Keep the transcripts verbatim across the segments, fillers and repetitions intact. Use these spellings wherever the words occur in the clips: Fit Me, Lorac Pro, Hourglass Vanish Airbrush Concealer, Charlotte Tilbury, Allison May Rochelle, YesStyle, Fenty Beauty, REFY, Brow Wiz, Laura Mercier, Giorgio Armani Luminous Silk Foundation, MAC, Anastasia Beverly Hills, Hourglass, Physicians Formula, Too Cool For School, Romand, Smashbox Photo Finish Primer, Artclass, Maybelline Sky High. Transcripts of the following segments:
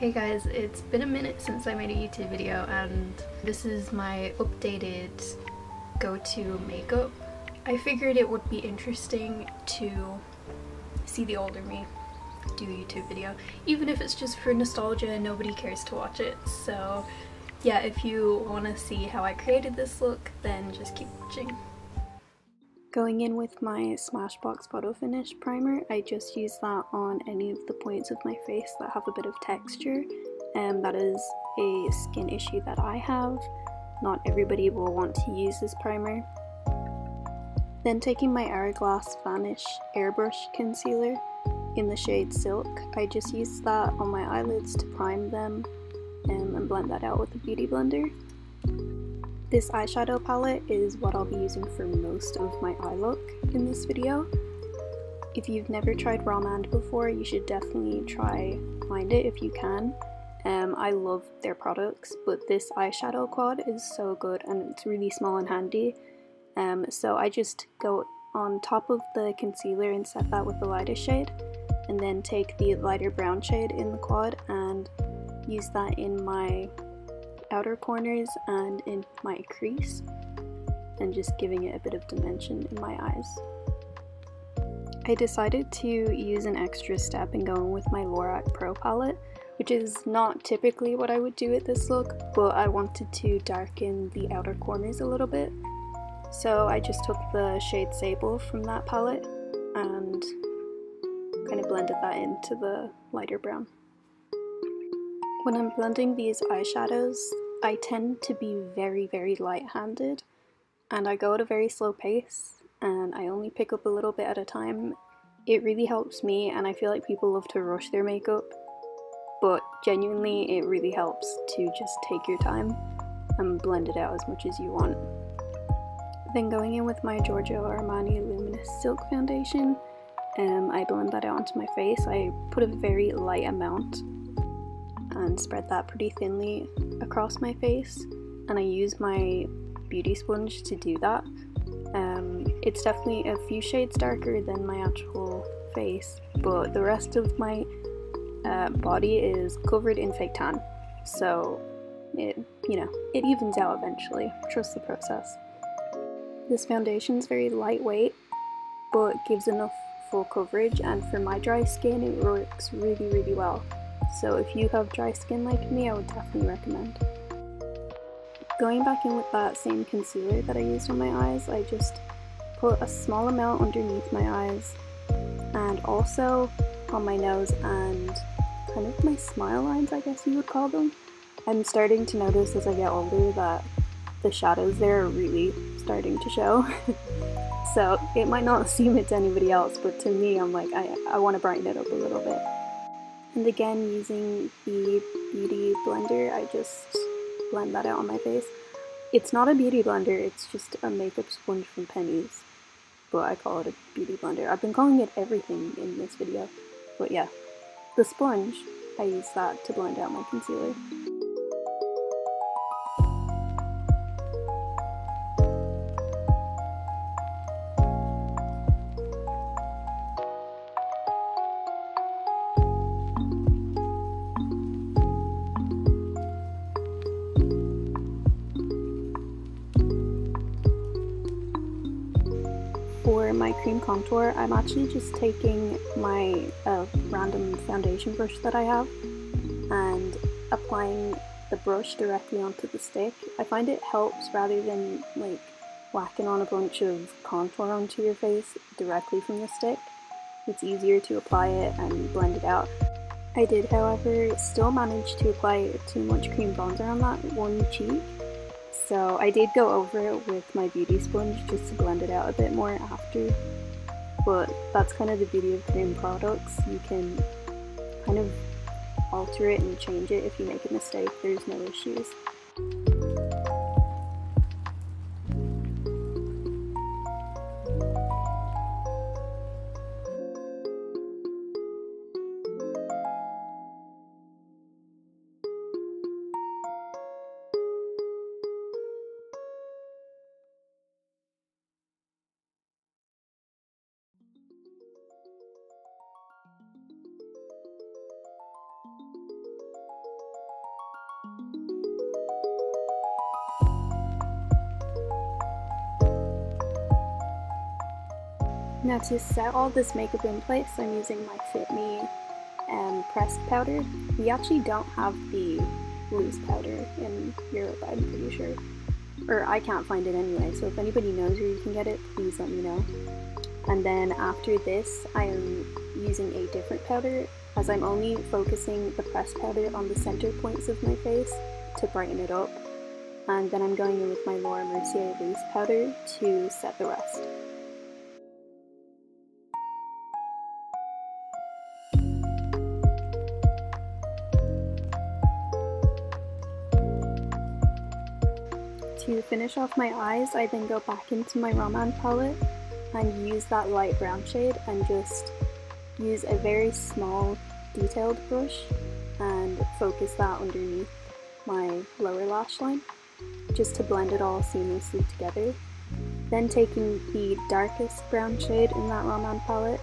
Hey guys, it's been a minute since I made a YouTube video, and this is my updated go-to makeup. I figured it would be interesting to see the older me do a YouTube video, even if it's just for nostalgia. Nobody cares to watch it, so yeah, if you want to see how I created this look, then just keep watching. Going in with my Smashbox Photo Finish Primer, I just use that on any of the points of my face that have a bit of texture, and that is a skin issue that I have. Not everybody will want to use this primer. Then taking my Hourglass Vanish Airbrush Concealer in the shade Silk, I just use that on my eyelids to prime them um, and blend that out with a beauty blender. This eyeshadow palette is what I'll be using for most of my eye look in this video. If you've never tried Romand before, you should definitely try find it if you can. Um, I love their products, but this eyeshadow quad is so good and it's really small and handy. Um, so I just go on top of the concealer and set that with the lighter shade, and then take the lighter brown shade in the quad and use that in my outer corners and in my crease, and just giving it a bit of dimension in my eyes. I decided to use an extra step and go in with my Lorac Pro palette, which is not typically what I would do with this look, but I wanted to darken the outer corners a little bit. So I just took the shade Sable from that palette and kind of blended that into the lighter brown. When I'm blending these eyeshadows, I tend to be very, very light-handed, and I go at a very slow pace, and I only pick up a little bit at a time. It really helps me, and I feel like people love to rush their makeup, but genuinely it really helps to just take your time and blend it out as much as you want. Then going in with my Giorgio Armani Luminous Silk Foundation, um, I blend that out onto my face. I put a very light amount and spread that pretty thinly across my face, and I use my beauty sponge to do that. Um, it's definitely a few shades darker than my actual face, but the rest of my uh, body is covered in fake tan, so it, you know, it evens out eventually. Trust the process. This foundation's very lightweight, but gives enough full coverage, and for my dry skin it works really, really well. So if you have dry skin like me, I would definitely recommend. Going back in with that same concealer that I used on my eyes, I just put a small amount underneath my eyes and also on my nose and kind of my smile lines, I guess you would call them. I'm starting to notice as I get older that the shadows there are really starting to show. So it might not seem it to anybody else, but to me, I'm like, I, I want to brighten it up a little bit. And again, using the beauty blender, I just blend that out on my face. It's not a beauty blender, it's just a makeup sponge from Penny's, but I call it a beauty blender. I've been calling it everything in this video, but yeah, the sponge, I use that to blend out my concealer. For my cream contour, I'm actually just taking my uh, random foundation brush that I have and applying the brush directly onto the stick. I find it helps rather than like whacking on a bunch of contour onto your face directly from the stick. It's easier to apply it and blend it out. I did, however, still manage to apply too much cream bronzer on that one cheek. So I did go over it with my beauty sponge just to blend it out a bit more after, but that's kind of the beauty of cream products. You can kind of alter it and change it if you make a mistake, there's no issues. Now to set all this makeup in place, I'm using my Fit Me um, pressed powder. We actually don't have the loose powder in Europe, I'm pretty sure. Or I can't find it anyway, so if anybody knows where you can get it, please let me know. And then after this, I am using a different powder, as I'm only focusing the pressed powder on the center points of my face to brighten it up. And then I'm going in with my Laura Mercier loose powder to set the rest. To finish off my eyes, I then go back into my Romand palette and use that light brown shade and just use a very small detailed brush and focus that underneath my lower lash line just to blend it all seamlessly together. Then taking the darkest brown shade in that Romand palette,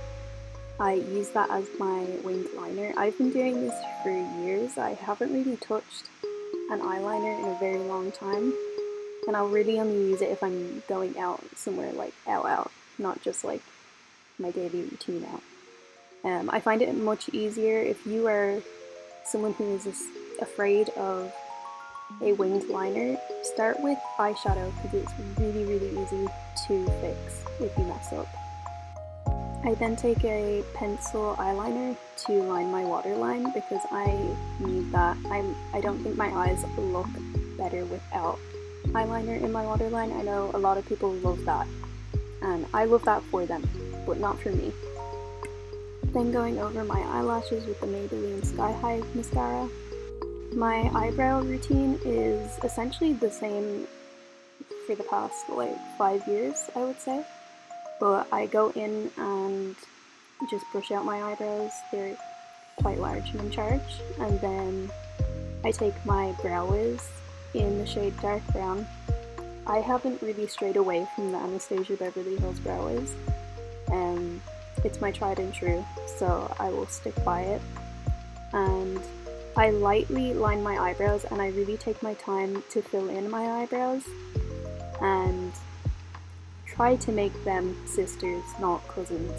I use that as my winged liner. I've been doing this for years. I haven't really touched an eyeliner in a very long time. And I'll really only use it if I'm going out somewhere like out out, not just like my daily routine out. Um, I find it much easier if you are someone who is afraid of a winged liner, start with eyeshadow because it's really really easy to fix if you mess up. I then take a pencil eyeliner to line my waterline because I need that. I'm, I don't think my eyes look better without eyeliner in my waterline. I know a lot of people love that and I love that for them, but not for me. Then going over my eyelashes with the Maybelline Sky High mascara. My eyebrow routine is essentially the same for the past like five years I would say, but I go in and just brush out my eyebrows. They're quite large and in charge, and then I take my Brow Wiz in the shade dark brown. I haven't really strayed away from the Anastasia Beverly Hills Brow Wiz, and um, it's my tried and true, so I will stick by it. And I lightly line my eyebrows and I really take my time to fill in my eyebrows and try to make them sisters, not cousins.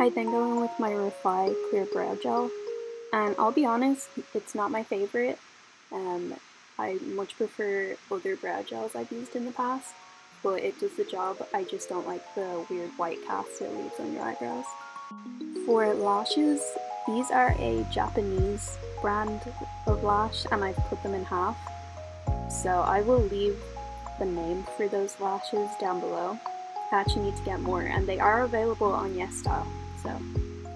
I then go in with my REFY Clear Brow Gel, and I'll be honest, it's not my favourite. Um, I much prefer other brow gels I've used in the past, but it does the job. I just don't like the weird white cast it leaves on your eyebrows. For lashes, these are a Japanese brand of lash and I've put them in half, so I will leave the name for those lashes down below. I actually need to get more and they are available on YesStyle. So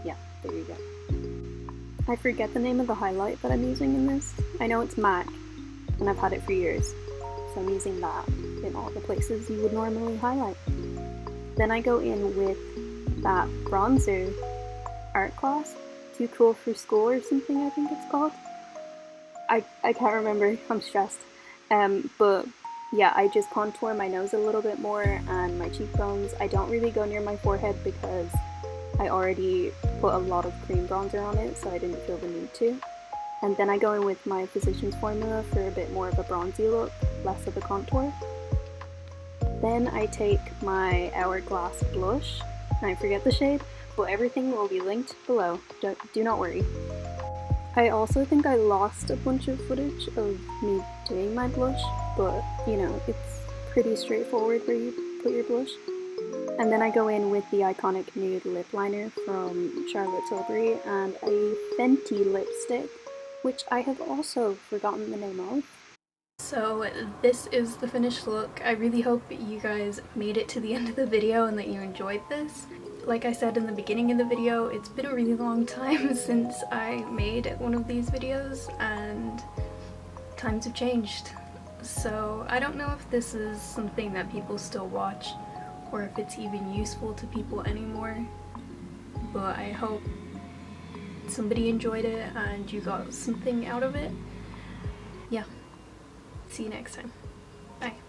yeah, there you go. I forget the name of the highlight that I'm using in this. I know it's MAC and I've had it for years, so I'm using that in all the places you would normally highlight. Then I go in with that bronzer Art Class, Too Cool For School or something I think it's called. I, I can't remember, I'm stressed. Um, but yeah, I just contour my nose a little bit more and my cheekbones. I don't really go near my forehead because I already put a lot of cream bronzer on it, so I didn't feel the need to. And then I go in with my Physicians Formula for a bit more of a bronzy look, less of a contour. Then I take my Hourglass blush, and I forget the shade, but everything will be linked below, don't, do not worry. I also think I lost a bunch of footage of me doing my blush, but you know, it's pretty straightforward where you put your blush. And then I go in with the iconic nude lip liner from Charlotte Tilbury and a Fenty lipstick, which I have also forgotten the name of. So this is the finished look. I really hope you guys made it to the end of the video and that you enjoyed this. Like I said in the beginning of the video, it's been a really long time since I made one of these videos and times have changed. So I don't know if this is something that people still watch or if it's even useful to people anymore, but I hope somebody enjoyed it and you got something out of it. Yeah. See you next time. Bye.